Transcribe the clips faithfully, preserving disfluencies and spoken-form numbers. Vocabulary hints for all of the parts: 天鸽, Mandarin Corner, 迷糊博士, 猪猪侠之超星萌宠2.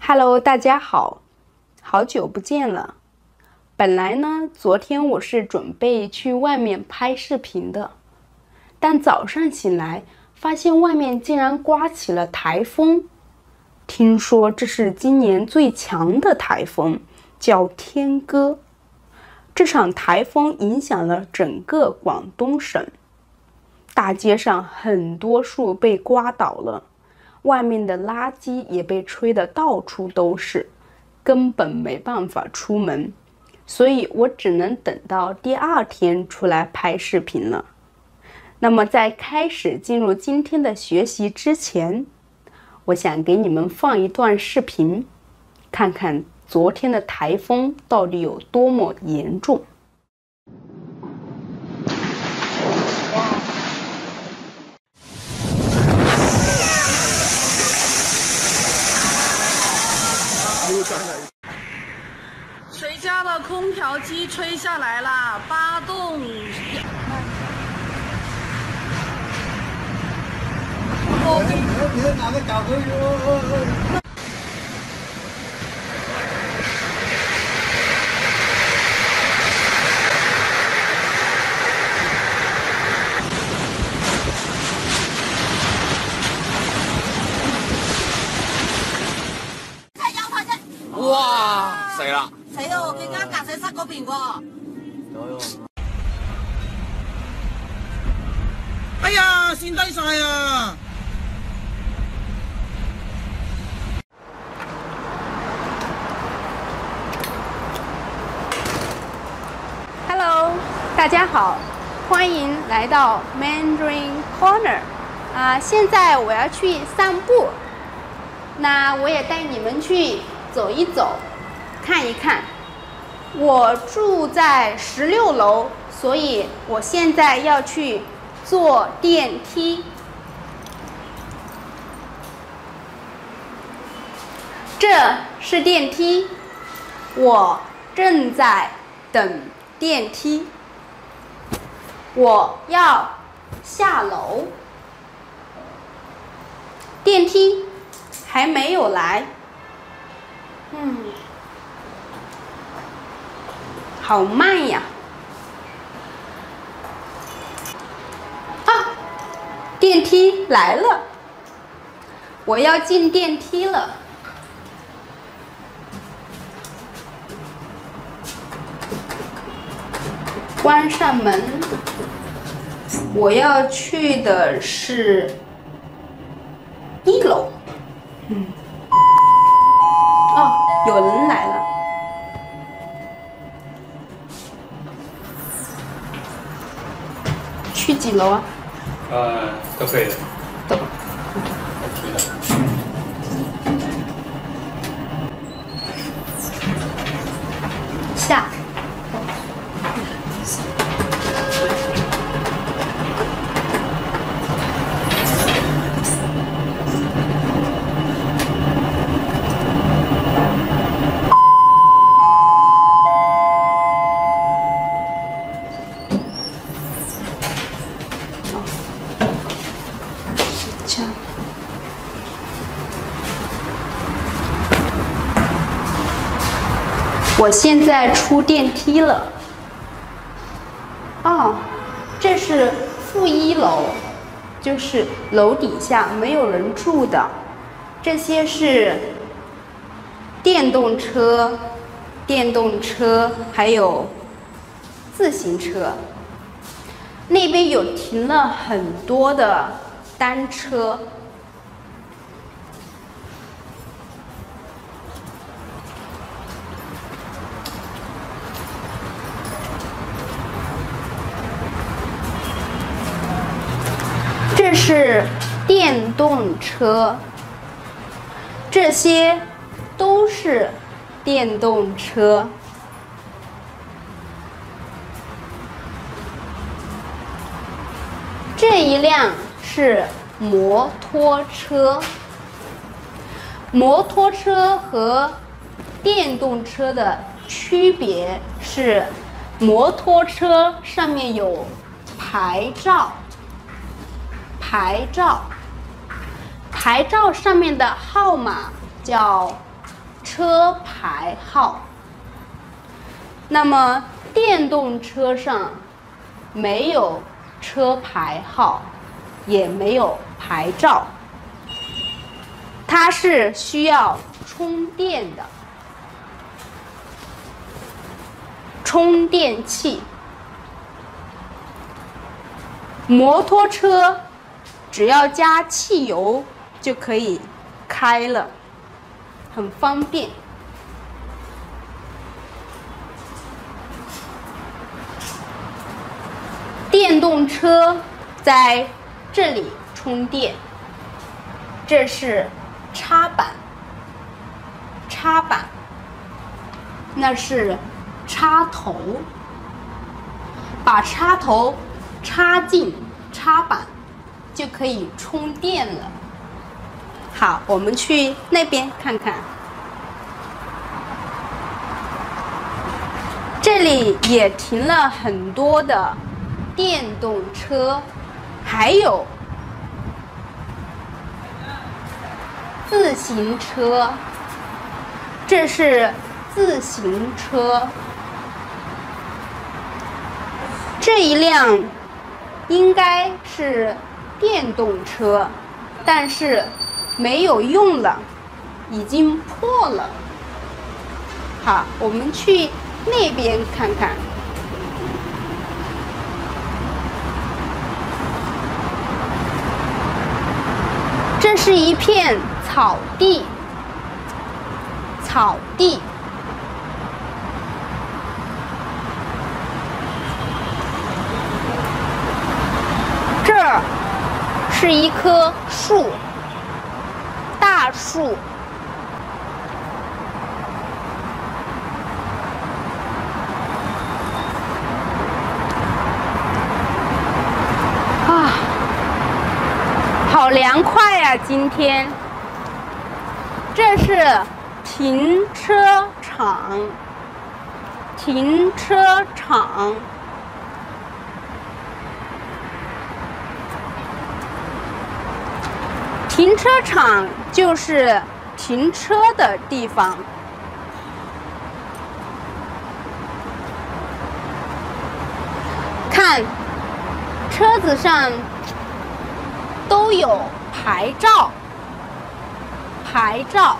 Hello， 大家好，好久不见了。本来呢，昨天我是准备去外面拍视频的，但早上醒来发现外面竟然刮起了台风。听说这是今年最强的台风，叫天鸽。这场台风影响了整个广东省，大街上很多树被刮倒了。 外面的垃圾也被吹得到处都是，根本没办法出门，所以我只能等到第二天出来拍视频了。那么，在开始进入今天的学习之前，我想给你们放一段视频，看看昨天的台风到底有多么严重。 谁家的空调机吹下来了？八栋。哇，死啦！ 睇到佢啱隔水室嗰邊喎，哎呀，線低曬啊！Hello， 大家好，欢迎来到 Mandarin Corner。啊、呃，现在我要去散步，那我也带你们去走一走。 看一看，我住在十六楼，所以我现在要去坐电梯。这是电梯，我正在等电梯。我要下楼，电梯还没有来。嗯。 好慢呀！啊，电梯来了，我要进电梯了。关上门，我要去的是一楼。嗯，哦，有人来了。 去几楼啊？呃，都可以的。走。下。我现在出电梯了。哦，这是负一楼，就是楼底下没有人住的。这些是电动车、电动车还有自行车。那边有停了很多的单车。 这是电动车，这些都是电动车。这一辆是摩托车，摩托车和电动车的区别是，摩托车上面有牌照。 牌照，牌照上面的号码叫车牌号。那么电动车上没有车牌号，也没有牌照，它是需要充电的，充电器。摩托车只要加汽油就可以开了，很方便。电动车在这里充电，这是插板，插板，那是插头，把插头插进插板就可以充电了。好，我们去那边看看。这里也停了很多的电动车，还有自行车，这是自行车。这一辆应该是电动车，但是没有用了，已经破了。好，我们去那边看看。这是一片草地，草地。这儿是一棵树，大树。啊，好凉快呀，今天。这是停车场，停车场。停车场就是停车的地方。看，车子上都有牌照，牌照。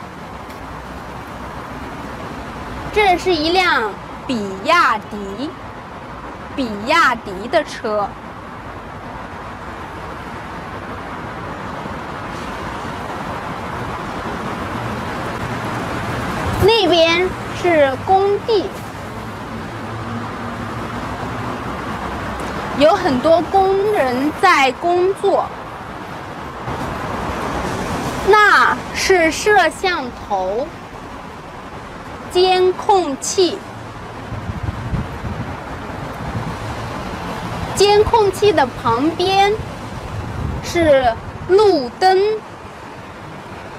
这是一辆比亚迪，比亚迪的车。那边是工地，有很多工人在工作。那是摄像头、监控器，监控器的旁边是路灯，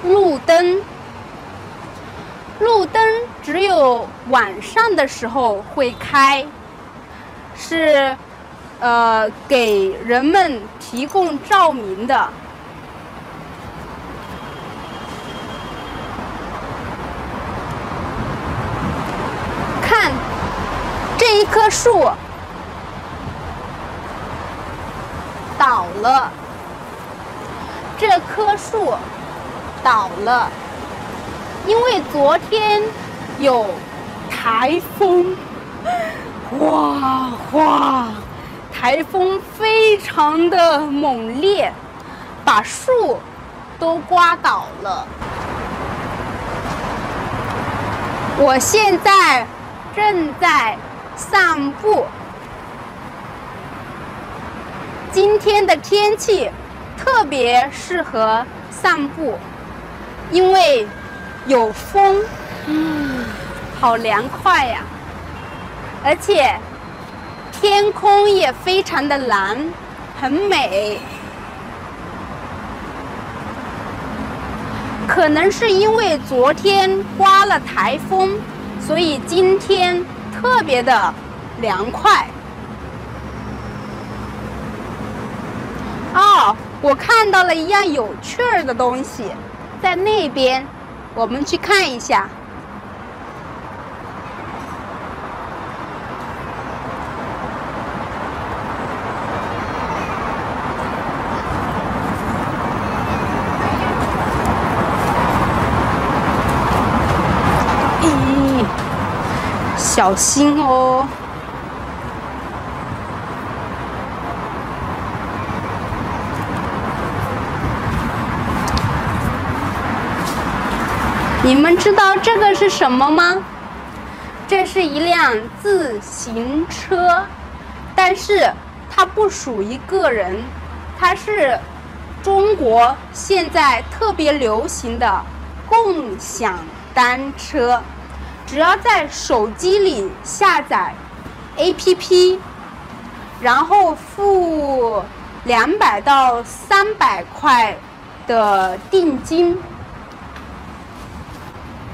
路灯。路灯只有晚上的时候会开，是呃给人们提供照明的。看这一棵树倒了，这棵树倒了。因为昨天有台风，哇哇，台风非常的猛烈，把树都刮倒了。我现在正在散步。今天的天气特别适合散步，因为有风，嗯，好凉快呀！而且天空也非常的蓝，很美。可能是因为昨天刮了台风，所以今天特别的凉快。哦，我看到了一样有趣儿的东西，在那边，我们去看一下。咦，小心哦！ 你们知道这个是什么吗？这是一辆自行车，但是它不属于个人，它是中国现在特别流行的共享单车。只要在手机里下载 A P P， 然后付两百到三百块的定金。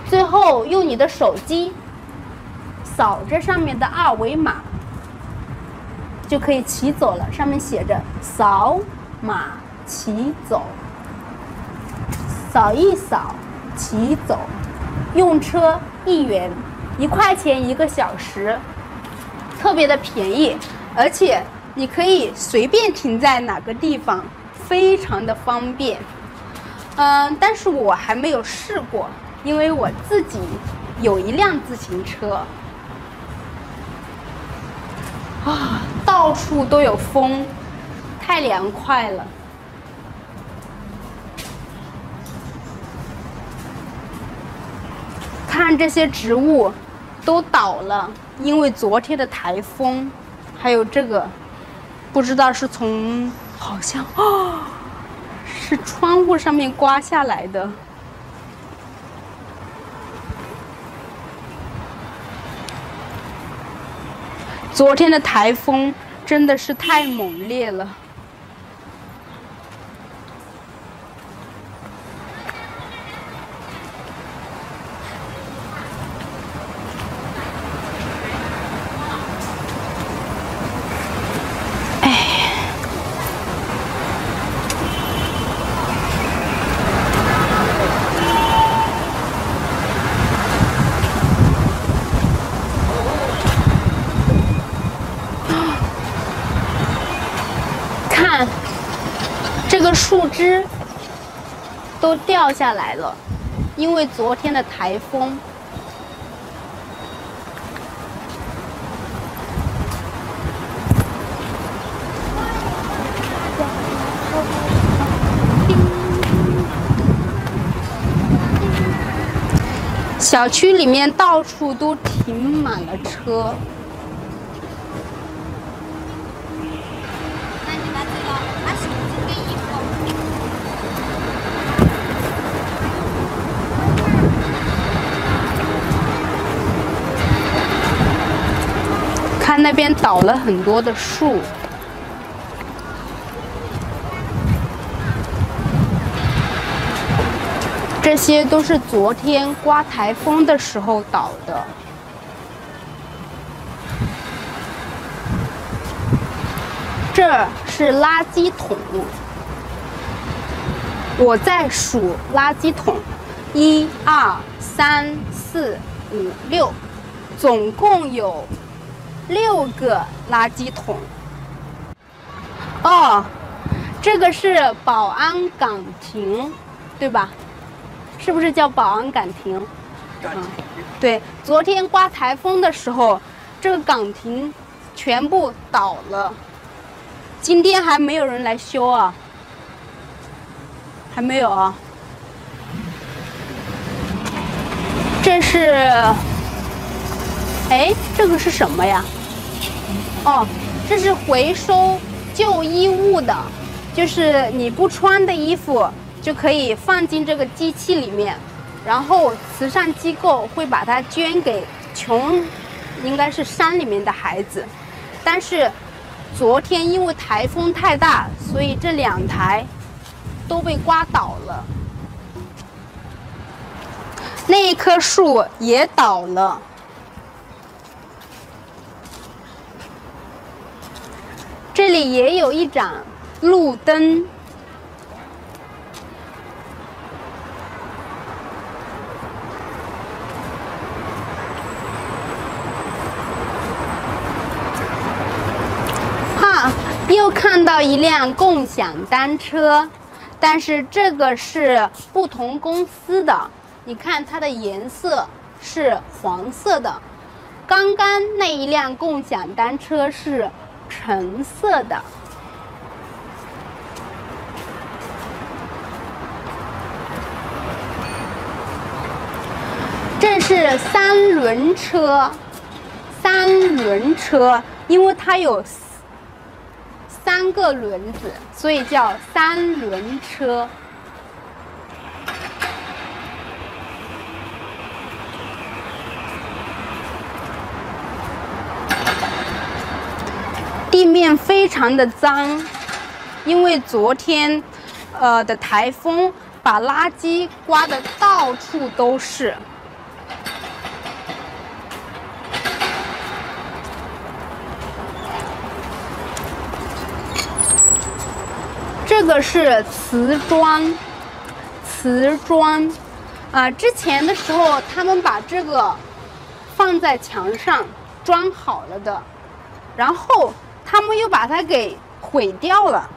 最后用你的手机扫这上面的二维码，就可以骑走了。上面写着“扫码骑走”，扫一扫，骑走。用车一元，一块钱一个小时，特别的便宜，而且你可以随便停在哪个地方，非常的方便。嗯，但是我还没有试过。 因为我自己有一辆自行车，啊，到处都有风，太凉快了。看这些植物都倒了，因为昨天的台风，还有这个，不知道是从好像啊，是窗户上面刮下来的。 昨天的台风真的是太猛烈了。哎，树枝都掉下来了，因为昨天的台风。小区里面到处都停满了车。 那边倒了很多的树，这些都是昨天刮台风的时候倒的。这是垃圾桶，我在数垃圾桶，一、二、三、四、五、六，总共有 六个垃圾桶。哦，这个是宝安岗亭，对吧？是不是叫宝安岗亭？嗯，对。昨天刮台风的时候，这个岗亭全部倒了。今天还没有人来修啊？还没有啊？这是，哎，这个是什么呀？ 哦，这是回收旧衣物的，就是你不穿的衣服就可以放进这个机器里面，然后慈善机构会把它捐给穷，应该是山里面的孩子。但是昨天因为台风太大，所以这两台都被刮倒了。那一棵树也倒了。 这里也有一盏路灯，到一辆共享单车，但是这个是不同公司的。你看它的颜色是黄色的，刚刚那一辆共享单车是橙色的。 这是三轮车，三轮车，因为它有三个轮子，所以叫三轮车。地面非常的脏，因为昨天，呃的台风把垃圾刮得到处都是。 这个是瓷砖，瓷砖，啊，之前的时候他们把这个放在墙上装好了的，然后他们又把它给毁掉了，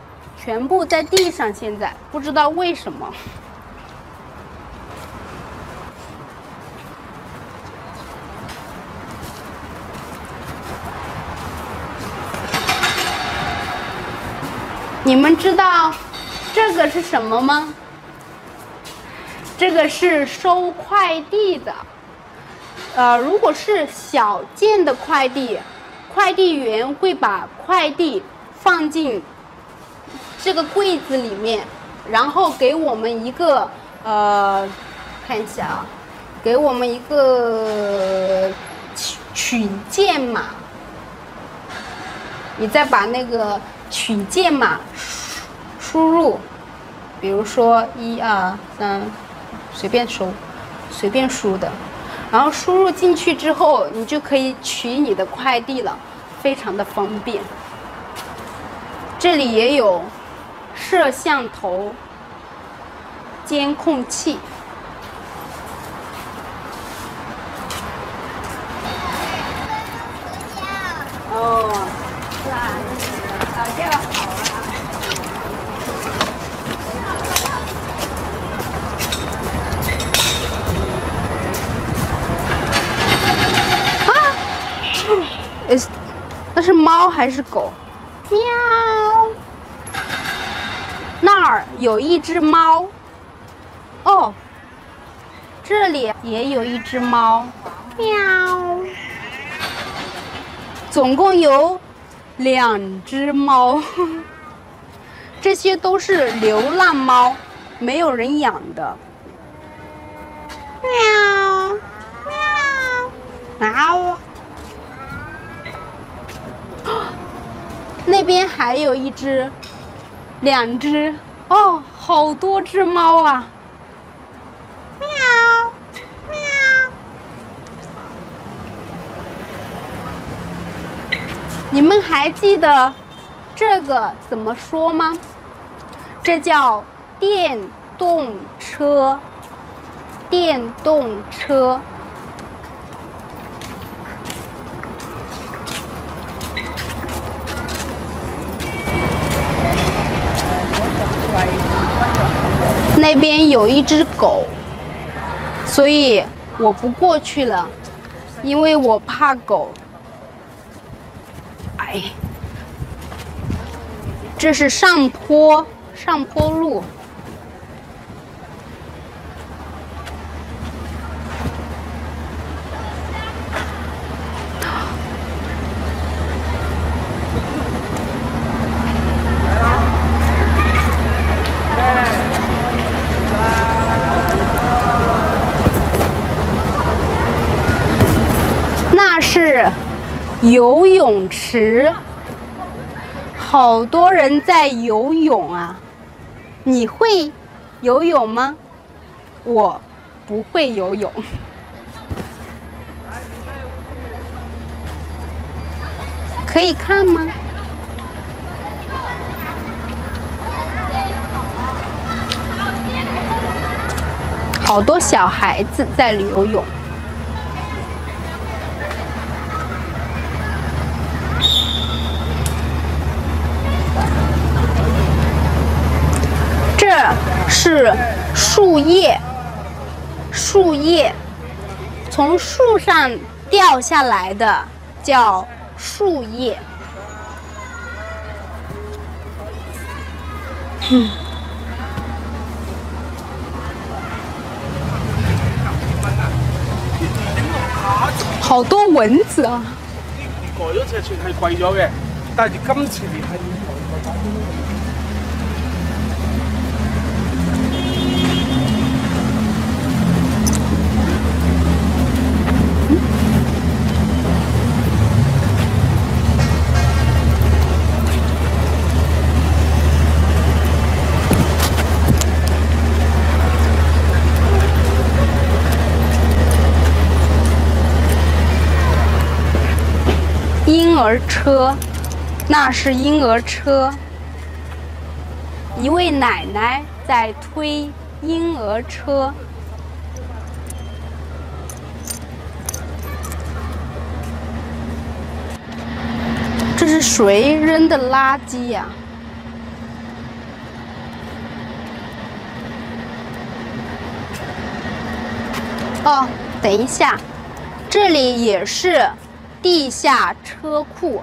全部在地上，现在不知道为什么。你们知道这个是什么吗？这个是收快递的。呃，如果是小件的快递，快递员会把快递放进这个柜子里面，然后给我们一个呃，看一下啊，给我们一个取取件码。你再把那个。 取件码输入，比如说一二三，随便输，随便输的，然后输入进去之后，你就可以取你的快递了，非常的方便。这里也有摄像头、监控器。 那是猫还是狗？喵！那儿有一只猫。哦，这里也有一只猫。喵！总共有两只猫，这些都是流浪猫，没有人养的。喵！喵！喵！ 那边还有一只，两只哦，好多只猫啊！喵喵。你们还记得这个怎么说吗？这叫电动车，电动车。 那边有一只狗，所以我不过去了，因为我怕狗。哎，这是上坡，上坡路。游泳池，好多人在游泳啊！你会游泳吗？我不会游泳。可以看吗？好多小孩子在游泳。这是树叶，树叶从树上掉下来的叫树叶。嗯。 好多蚊子啊！改咗尺寸係貴咗嘅，但係今次你係婴儿车，那是婴儿车。一位奶奶在推婴儿车。这是谁扔的垃圾呀？哦，等一下，这里也是。 地下车库，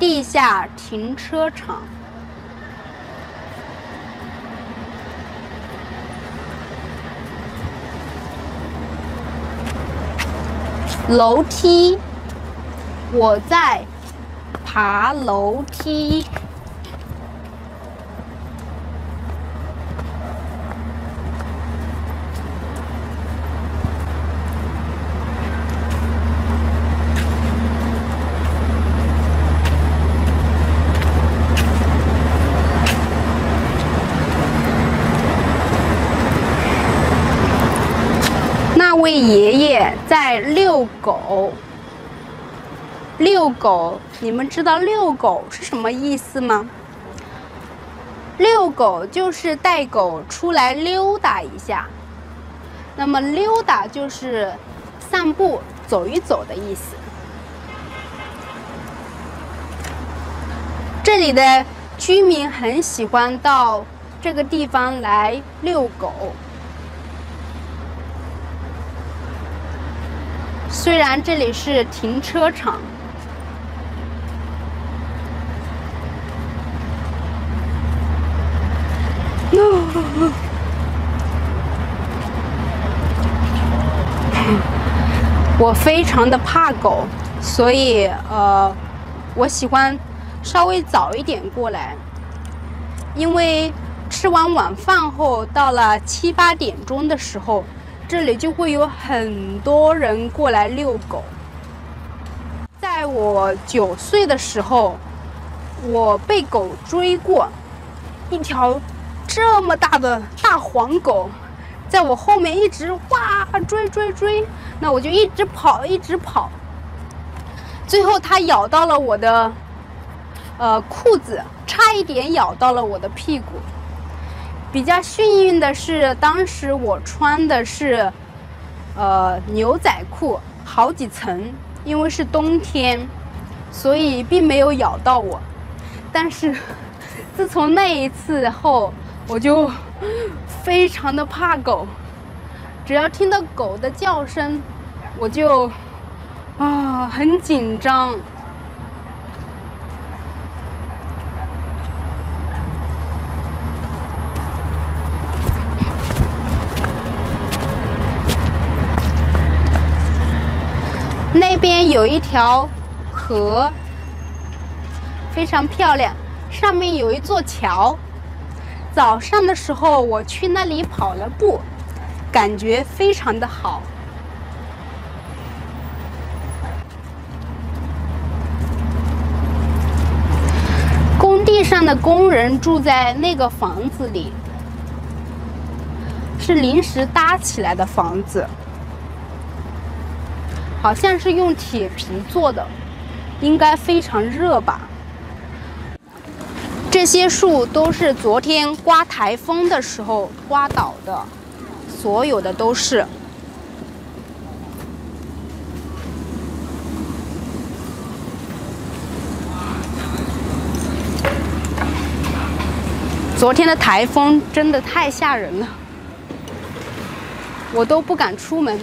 地下停车场。楼梯，我在爬楼梯。那位爷爷在遛狗，遛狗，你们知道遛狗是什么意思吗？遛狗就是带狗出来溜达一下，那么溜达就是散步、走一走的意思。这里的居民很喜欢到这个地方来遛狗。 虽然这里是停车场，我非常的怕狗，所以呃，我喜欢稍微早一点过来，因为吃完晚饭后，到了七八点钟的时候。 这里就会有很多人过来遛狗。在我九岁的时候，我被狗追过，一条这么大的大黄狗，在我后面一直哇追追追，那我就一直跑一直跑，最后它咬到了我的呃裤子，差一点咬到了我的屁股。 比较幸运的是，当时我穿的是，呃，牛仔裤，好几层，因为是冬天，所以并没有咬到我。但是，自从那一次后，我就非常的怕狗，只要听到狗的叫声，我就啊很紧张。 那边有一条河，非常漂亮。上面有一座桥。早上的时候，我去那里跑了步，感觉非常的好。工地上的工人住在那个房子里，是临时搭起来的房子。 好像是用铁皮做的，应该非常热吧。这些树都是昨天刮台风的时候刮倒的，所有的都是。昨天的台风真的太吓人了，我都不敢出门。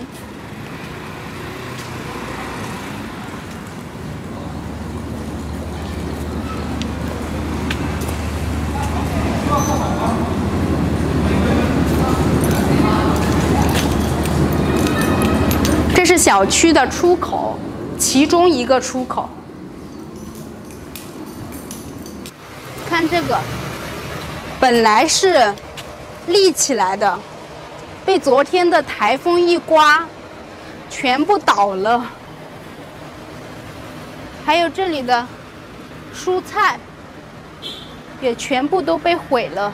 这是小区的出口，其中一个出口。 看这个，本来是立起来的，被昨天的台风一刮，全部倒了。还有这里的蔬菜也全部都被毁了。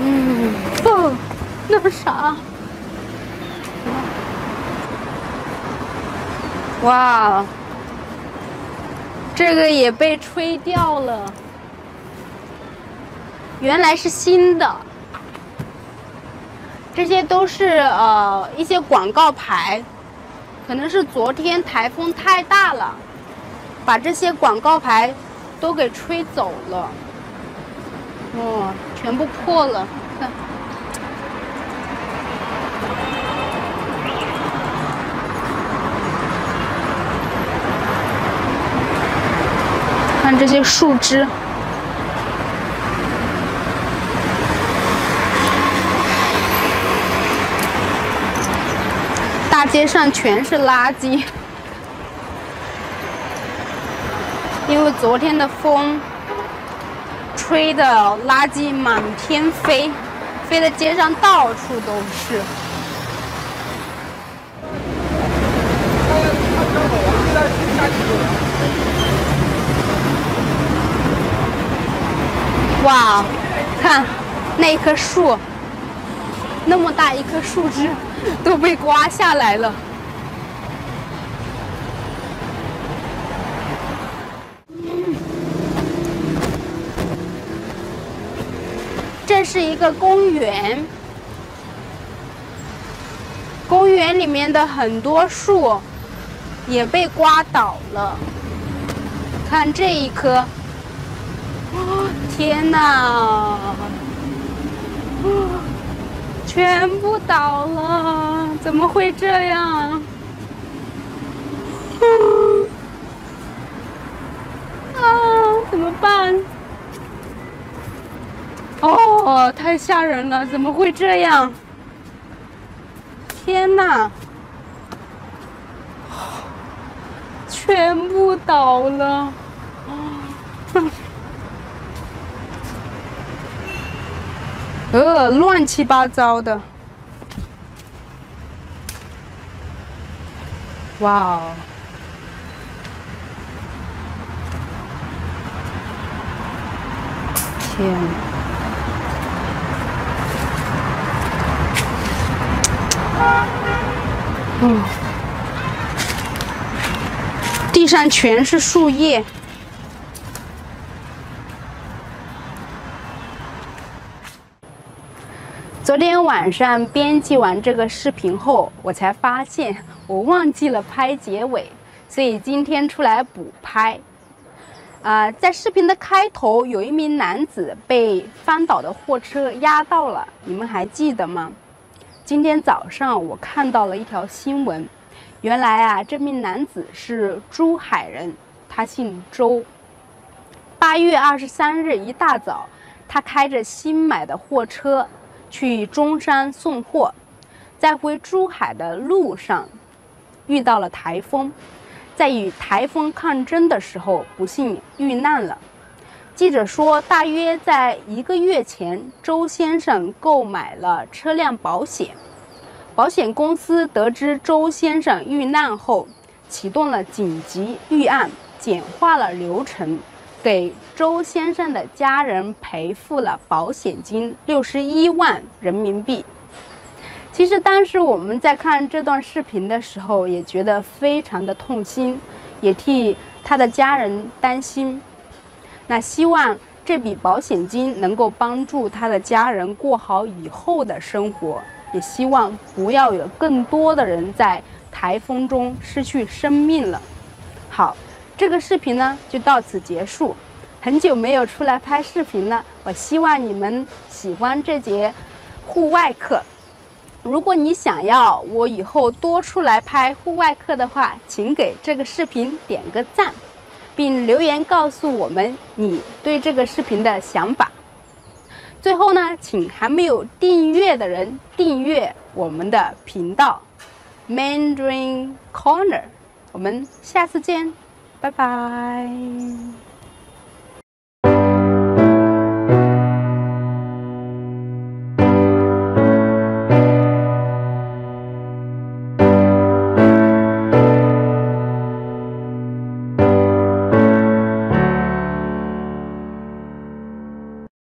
嗯，哦，那么傻。哇。 这个也被吹掉了，原来是新的。这些都是呃一些广告牌，可能是昨天台风太大了，把这些广告牌都给吹走了。哦，全部破了，看。看这些树枝，大街上全是垃圾，因为昨天的风吹的垃圾满天飞，飞在街上到处都是。 哇，看那一棵树，那么大一棵树枝都被刮下来了。这是一个公园，公园里面的很多树也被刮倒了。看这一棵。 天哪！全部倒了，怎么会这样？啊，怎么办？哦，太吓人了，怎么会这样？天哪！全部倒了。 呃，乱七八糟的，哇！天，嗯，地上全是树叶。 昨天晚上编辑完这个视频后，我才发现我忘记了拍结尾，所以今天出来补拍。啊、呃，在视频的开头，有一名男子被翻倒的货车压到了，你们还记得吗？今天早上我看到了一条新闻，原来啊，这名男子是珠海人，他姓周。八月二十三日一大早，他开着新买的货车。 去中山送货，在回珠海的路上遇到了台风，在与台风抗争的时候不幸遇难了。记者说，大约在一个月前，周先生购买了车辆保险。保险公司得知周先生遇难后，启动了紧急预案，简化了流程。 给周先生的家人赔付了保险金六十一万人民币。其实当时我们在看这段视频的时候，也觉得非常的痛心，也替他的家人担心。那希望这笔保险金能够帮助他的家人过好以后的生活，也希望不要有更多的人在台风中失去生命了。好。这个视频呢就到此结束。很久没有出来拍视频了，我希望你们喜欢这节户外课。如果你想要我以后多出来拍户外课的话，请给这个视频点个赞，并留言告诉我们你对这个视频的想法。最后呢，请还没有订阅的人订阅我们的频道 Mandarin Corner。我们下次见，拜拜。